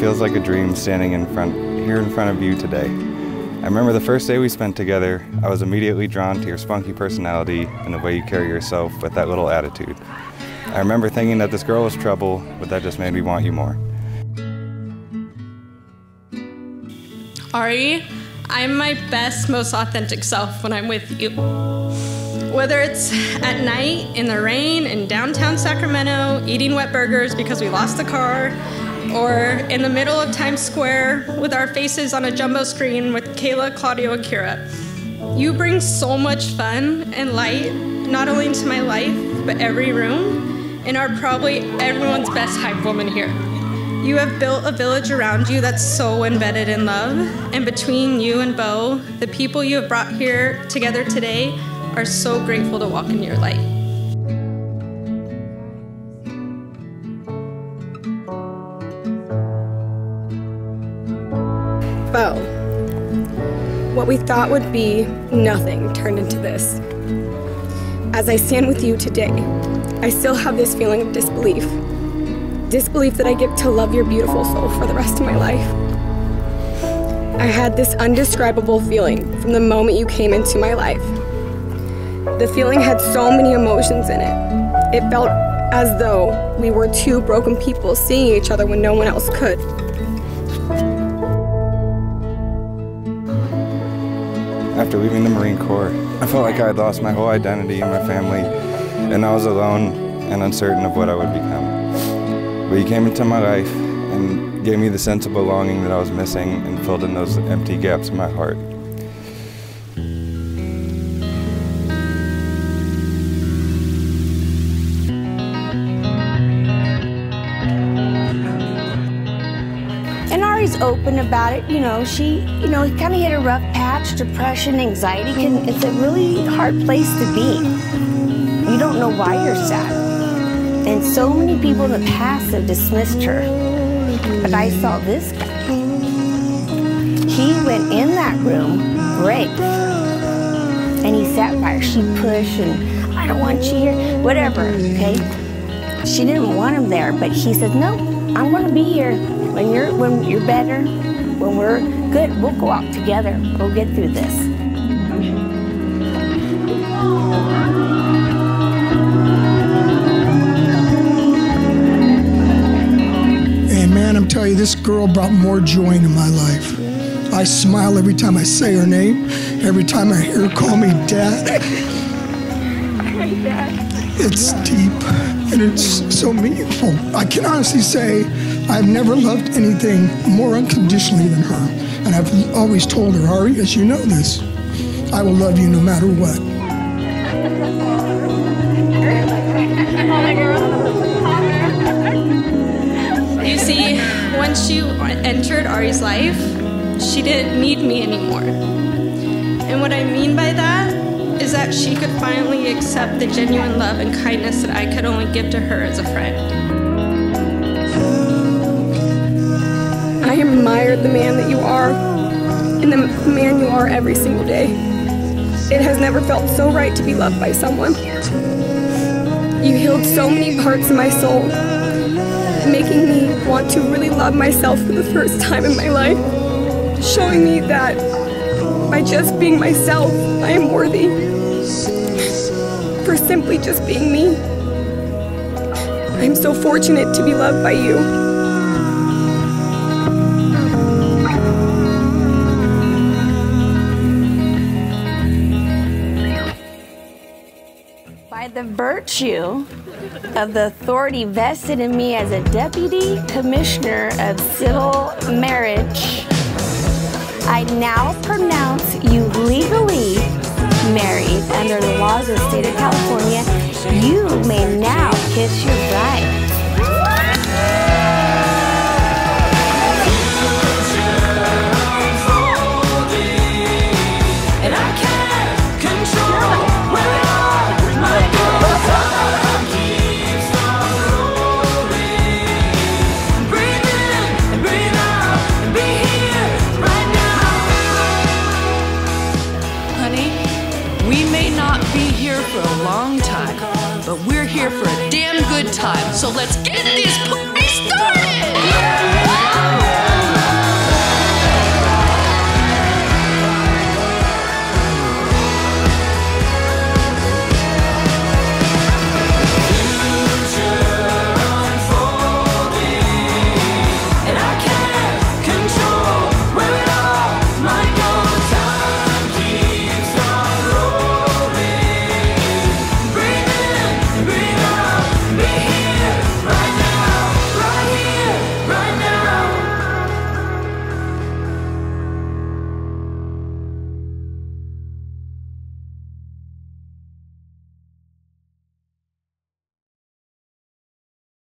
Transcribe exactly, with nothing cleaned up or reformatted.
feels like a dream standing in front, here in front of you today. I remember the first day we spent together, I was immediately drawn to your spunky personality and the way you carry yourself with that little attitude. I remember thinking that this girl was trouble, but that just made me want you more. Ary, I'm my best, most authentic self when I'm with you. Whether it's at night, in the rain, in downtown Sacramento, eating wet burgers because we lost the car, or in the middle of Times Square with our faces on a jumbo screen with Kayla, Claudio, and Kira. You bring so much fun and light, not only into my life, but every room, and are probably everyone's best hype woman here. You have built a village around you that's so embedded in love, and between you and Beau, the people you have brought here together today are so grateful to walk in your light. Beau, what we thought would be nothing turned into this. As I stand with you today, I still have this feeling of disbelief. Disbelief that I get to love your beautiful soul for the rest of my life. I had this undescribable feeling from the moment you came into my life. The feeling had so many emotions in it. It felt as though we were two broken people seeing each other when no one else could. After leaving the Marine Corps, I felt like I had lost my whole identity and my family, and I was alone and uncertain of what I would become. But you came into my life and gave me the sense of belonging that I was missing and filled in those empty gaps in my heart. And Ari's open about it, you know, she, you know, kind of hit a rough patch, depression, anxiety, can, it's a really hard place to be. You don't know why you're sad. And so many people in the past have dismissed her. But I saw this guy. He went in that room, brave. And he sat by her. She pushed and, I don't want you here, whatever, okay? She didn't want him there, but he said, no, I'm gonna be here. When you're, when you're better, when we're good, we'll go out together. We'll get through this. Tell you, this girl brought more joy into my life. I smile every time I say her name, every time I hear her call me Dad. It's deep and it's so meaningful. I can honestly say I've never loved anything more unconditionally than her. And I've always told her, Ary, as you know this, I will love you no matter what. You see, when she entered Ari's life, she didn't need me anymore. And what I mean by that is that she could finally accept the genuine love and kindness that I could only give to her as a friend. I admire the man that you are, and the man you are every single day. It has never felt so right to be loved by someone. You healed so many parts of my soul, making me want to really love myself for the first time in my life, showing me that by just being myself, I am worthy, for simply just being me. I'm so fortunate to be loved by you. By the virtue of the authority vested in me as a Deputy Commissioner of Civil Marriage, I now pronounce you legally married under the laws of the state of California. You may now kiss your bride. But we're here for a damn good time, so let's get this party started!